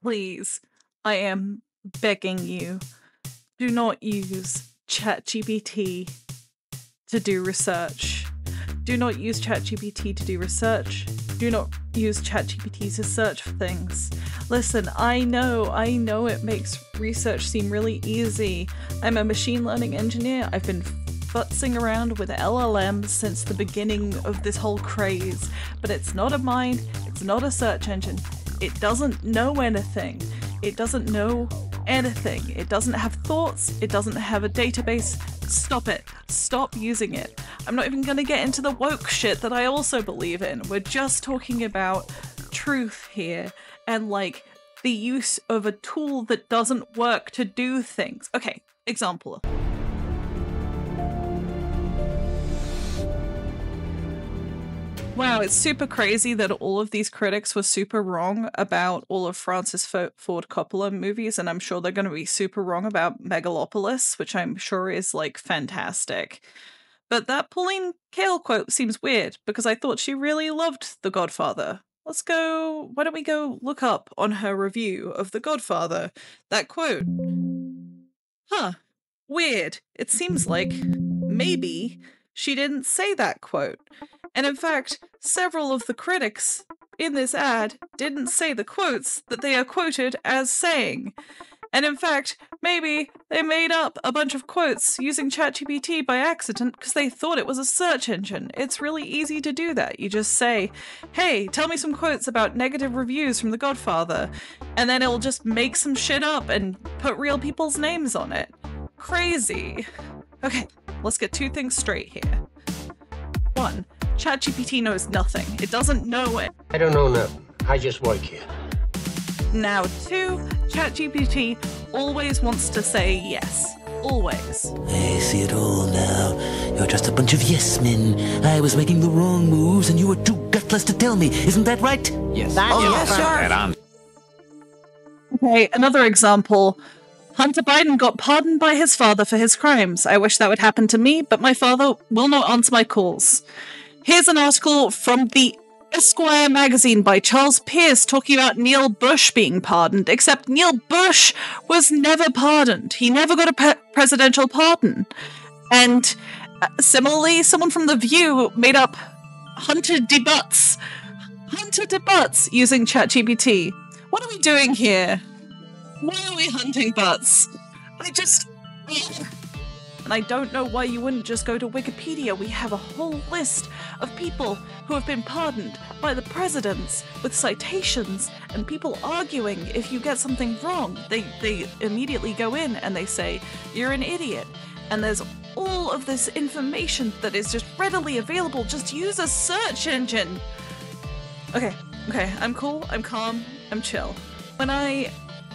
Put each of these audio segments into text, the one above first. Please, I am begging you, do not use ChatGPT to do research. Do not use ChatGPT to do research. Do not use ChatGPT to search for things. Listen, I know it makes research seem really easy. I'm a machine learning engineer. I've been futzing around with LLMs since the beginning of this whole craze, but it's not a mind, it's not a search engine. It doesn't know anything. It doesn't know anything. It doesn't have thoughts. It doesn't have a database. Stop it. Stop using it. I'm not even gonna get into the woke shit that I also believe in. We're just talking about truth here and like the use of a tool that doesn't work to do things. Okay, example. Wow, it's super crazy that all of these critics were super wrong about all of Francis Ford Coppola movies, and I'm sure they're going to be super wrong about Megalopolis, which I'm sure is, like, fantastic. But that Pauline Kael quote seems weird, because I thought she really loved The Godfather. Why don't we go look up on her review of The Godfather that quote? Huh. Weird. It seems like maybe she didn't say that quote. And in fact, several of the critics in this ad didn't say the quotes that they are quoted as saying. And in fact, maybe they made up a bunch of quotes using ChatGPT by accident because they thought it was a search engine. It's really easy to do that. You just say, hey, tell me some quotes about negative reviews from The Godfather. And then it'll just make some shit up and put real people's names on it. Crazy. Okay, let's get two things straight here. One. ChatGPT knows nothing. It doesn't know it. I don't know nothing. I just work here. Now, two, ChatGPT always wants to say yes. Always. I see it all now. You're just a bunch of yes men. I was making the wrong moves and you were too gutless to tell me. Isn't that right? Yes. Yes, sir. Okay, another example. Hunter Biden got pardoned by his father for his crimes. I wish that would happen to me, but my father will not answer my calls. Here's an article from the Esquire magazine by Charles Pierce talking about Neil Bush being pardoned, except Neil Bush was never pardoned. He never got a presidential pardon. And similarly, someone from The View made up Hunter DeButts using ChatGPT. What are we doing here? Why are we hunting butts? And I don't know why you wouldn't just go to Wikipedia. We have a whole list of people who have been pardoned by the presidents with citations and people arguing if you get something wrong. They immediately go in and they say, you're an idiot. And there's all of this information that is just readily available. Just use a search engine. Okay. I'm cool. I'm calm. I'm chill. When I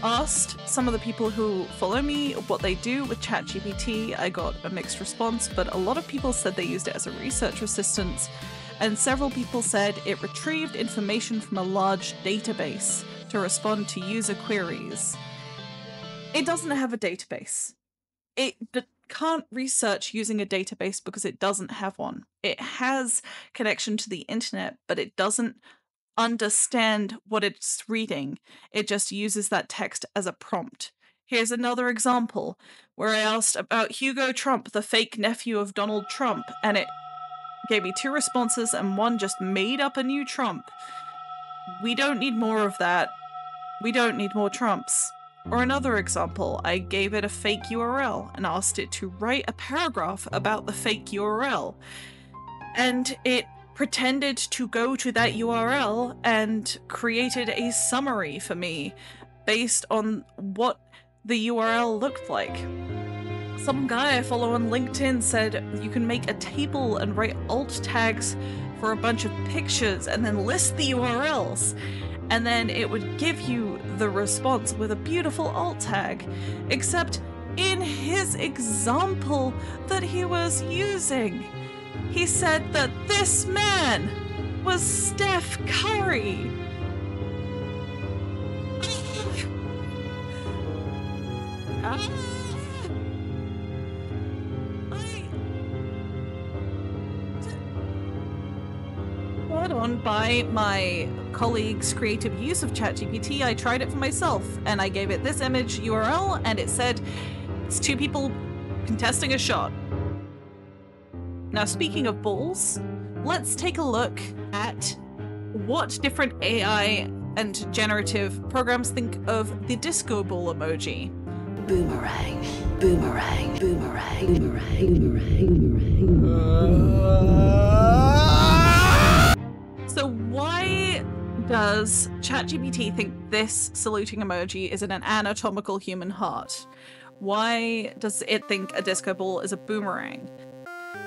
asked some of the people who follow me what they do with ChatGPT, I got a mixed response, but a lot of people said they used it as a research assistant, and several people said it retrieved information from a large database to respond to user queries. It doesn't have a database. It can't research using a database because it doesn't have one. It has connection to the internet, but it doesn't understand what it's reading. It just uses that text as a prompt. Here's another example where I asked about Hugo Trump, the fake nephew of Donald Trump, and it gave me two responses and one just made up a new Trump. We don't need more of that. We don't need more Trumps. Or another example, I gave it a fake URL and asked it to write a paragraph about the fake URL. And it pretended to go to that URL and created a summary for me based on what the URL looked like. Some guy I follow on LinkedIn said you can make a table and write alt tags for a bunch of pictures and then list the URLs, and then it would give you the response with a beautiful alt tag, except in his example that he was using, he said that this man was Steph Curry. I don't shown by my colleagues' creative use of ChatGPT, I tried it for myself, and I gave it this image URL, and it said, it's two people contesting a shot. Now, speaking of balls, let's take a look at what different AI and generative programs think of the disco ball emoji. Boomerang, boomerang, boomerang, boomerang, boomerang, boomerang. So why does ChatGPT think this saluting emoji is in an anatomical human heart? Why does it think a disco ball is a boomerang?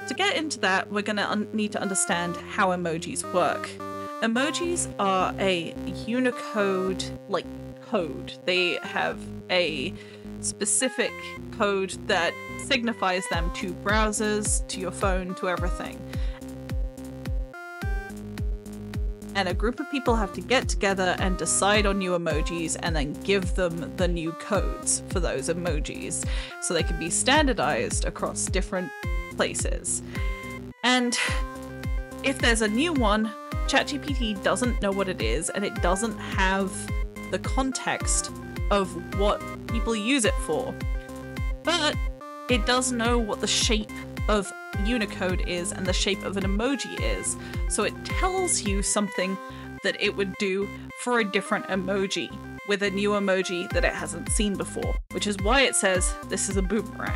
To get into that, we're gonna need to understand how emojis work. Emojis are a Unicode-like code. They have a specific code that signifies them to browsers, to your phone, to everything. And a group of people have to get together and decide on new emojis and then give them the new codes for those emojis so they can be standardized across different places. And if there's a new one, ChatGPT doesn't know what it is, and it doesn't have the context of what people use it for, but it does know what the shape of Unicode is and the shape of an emoji is, so it tells you something that it would do for a different emoji with a new emoji that it hasn't seen before, which is why it says this is a boomerang.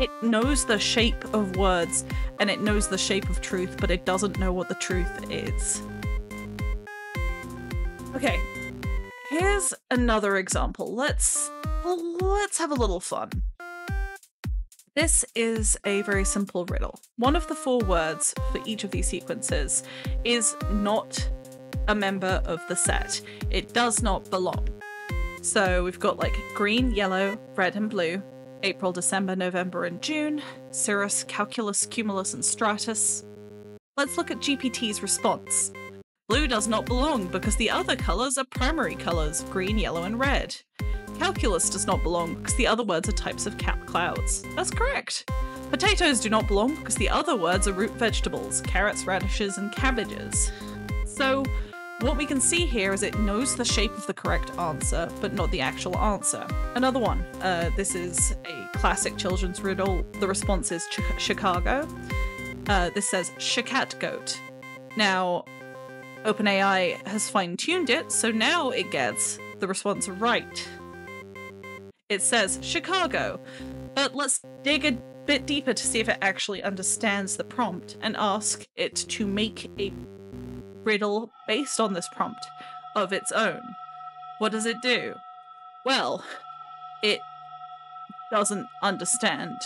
It knows the shape of words and it knows the shape of truth, but it doesn't know what the truth is. Okay, here's another example. Let's have a little fun. This is a very simple riddle. One of the four words for each of these sequences is not a member of the set. It does not belong. So we've got like green, yellow, red, and blue, April, December, November, and June, Cirrus, Calculus, Cumulus, and Stratus. Let's look at GPT's response. Blue does not belong because the other colours are primary colours, green, yellow, and red. Calculus does not belong because the other words are types of clouds. That's correct. Potatoes do not belong because the other words are root vegetables, carrots, radishes, and cabbages. So what we can see here is it knows the shape of the correct answer, but not the actual answer. Another one. This is a classic children's riddle. The response is Chicago. This says Shikat goat. Now, OpenAI has fine-tuned it, so now it gets the response right. It says Chicago, but let's dig a bit deeper to see if it actually understands the prompt and ask it to make a riddle based on this prompt of its own. What does it do? Well, it doesn't understand.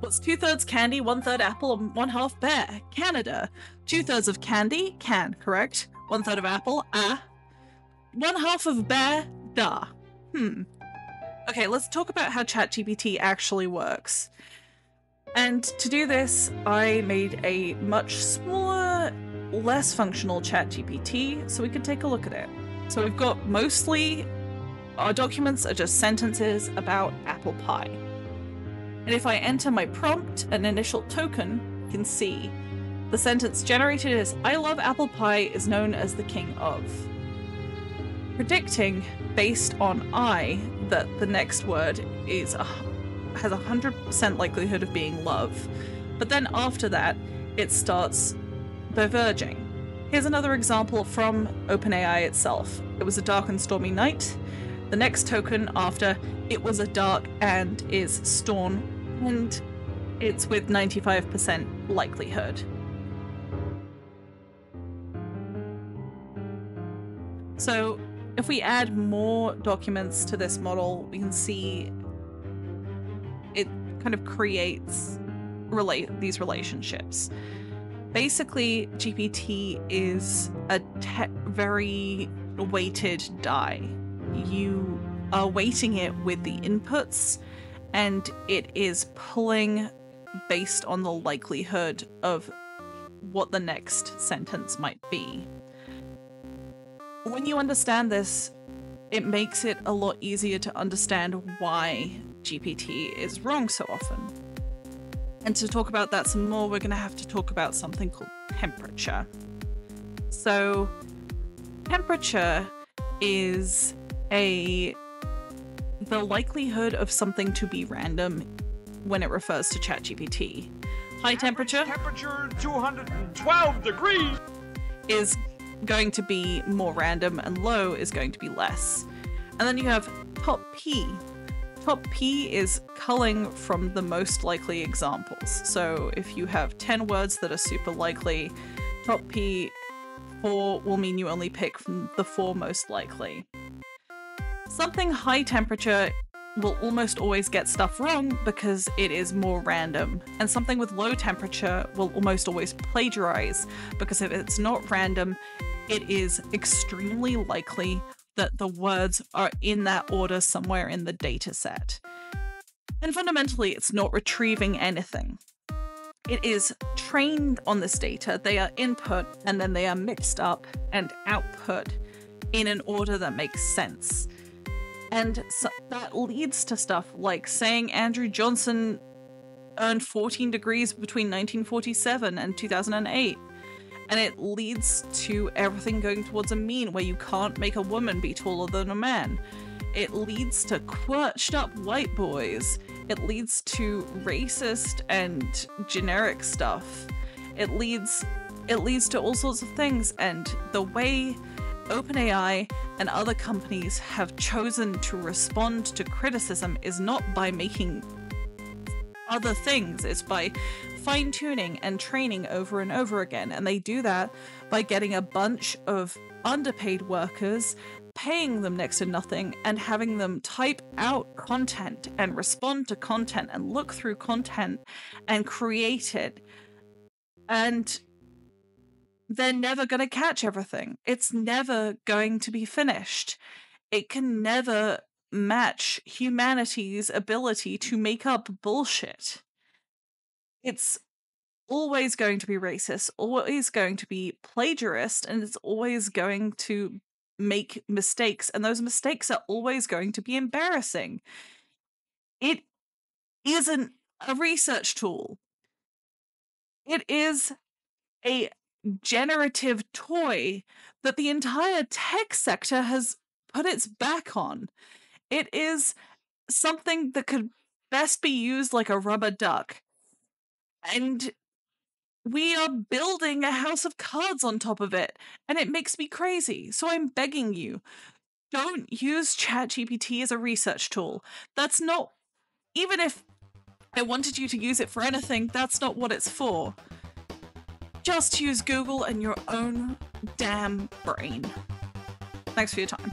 What's 2/3 candy, 1/3 apple, and 1/2 pear? Canada. 2/3 of candy, can, correct? 1/3 of apple, ah. 1/2 of bear, da. Okay, let's talk about how ChatGPT actually works. And to do this, I made a much smaller, less functional ChatGPT so we could take a look at it. So we've got mostly, our documents are just sentences about apple pie. And if I enter my prompt and initial token, you can see the sentence generated is, I love apple pie is known as the king of. Predicting based on I that the next word is has a 100% likelihood of being love. But then after that, it starts diverging. Here's another example from OpenAI itself. It was a dark and stormy night. The next token after it was a dark and is storm, and it's with 95% likelihood. So if we add more documents to this model, we can see it kind of creates these relationships. Basically, GPT is a very weighted die. You are weighting it with the inputs, and it is pulling based on the likelihood of what the next sentence might be. When you understand this, it makes it a lot easier to understand why GPT is wrong so often. And to talk about that some more, we're going to have to talk about something called temperature. So temperature is the likelihood of something to be random when it refers to ChatGPT. High temperature, temperature 212 degrees is going to be more random, and low is going to be less. And then you have top P. Top P is culling from the most likely examples. So if you have 10 words that are super likely, top P 4 will mean you only pick from the 4 most likely. Something high temperature will almost always get stuff wrong because it is more random, and something with low temperature will almost always plagiarize because if it's not random, it is extremely likely that the words are in that order somewhere in the data set. And fundamentally, it's not retrieving anything. It is trained on this data. They are input and then they are mixed up and output in an order that makes sense. And so that leads to stuff like saying Andrew Johnson earned 14 degrees between 1947 and 2008. And it leads to everything going towards a mean where you can't make a woman be taller than a man. It leads to quirched up white boys. It leads to racist and generic stuff. It leads to all sorts of things, and the way OpenAI and other companies have chosen to respond to criticism is not by making other things, it's by fine-tuning and training over and over again. And they do that by getting a bunch of underpaid workers, paying them next to nothing, and having them type out content and respond to content and look through content and create it. And they're never going to catch everything. It's never going to be finished. It can never match humanity's ability to make up bullshit. It's always going to be racist, always going to be plagiarist, and it's always going to make mistakes, and those mistakes are always going to be embarrassing. It isn't a research tool. It is a generative toy that the entire tech sector has put its back on. It is something that could best be used like a rubber duck. And we are building a house of cards on top of it, and it makes me crazy. So I'm begging you, don't use ChatGPT as a research tool. That's not, even if I wanted you to use it for anything, that's not what it's for. Just use Google and your own damn brain. Thanks for your time.